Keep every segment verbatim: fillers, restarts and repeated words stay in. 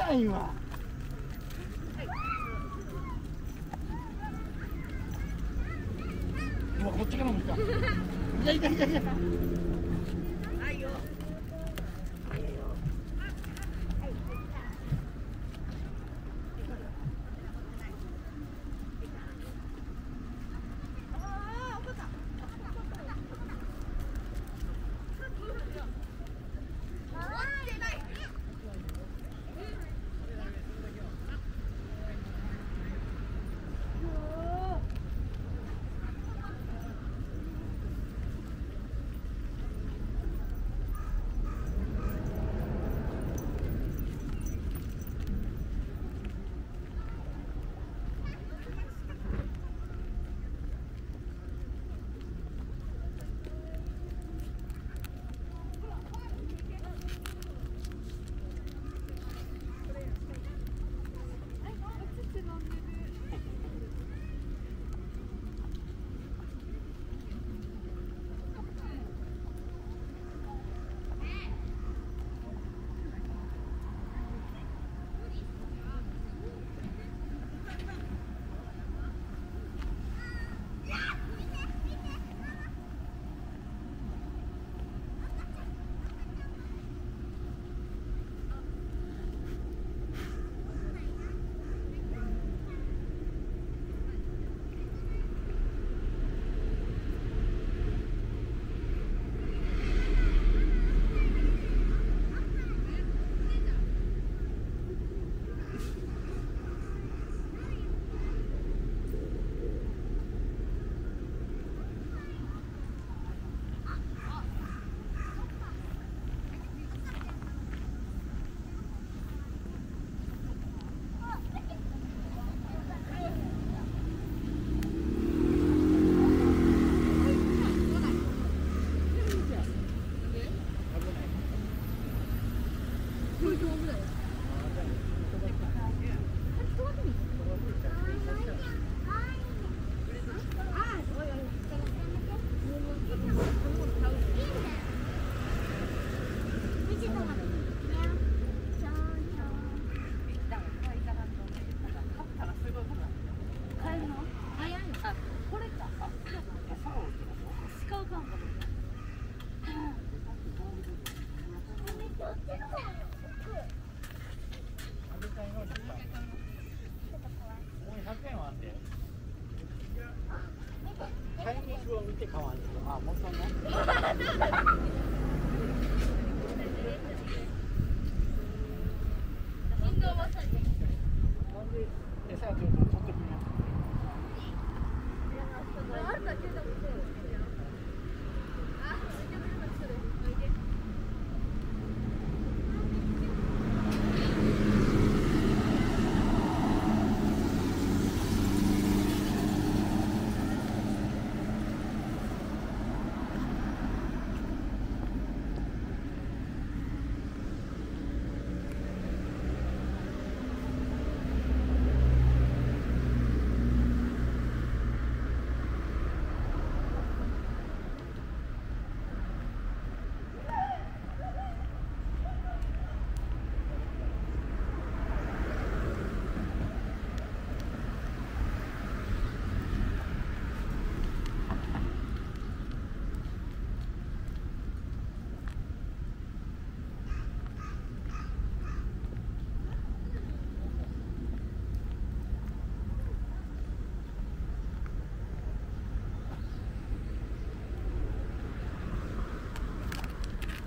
痛いわ。もうこっちからも来た。痛い痛い痛い痛い。はいよ。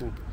うん。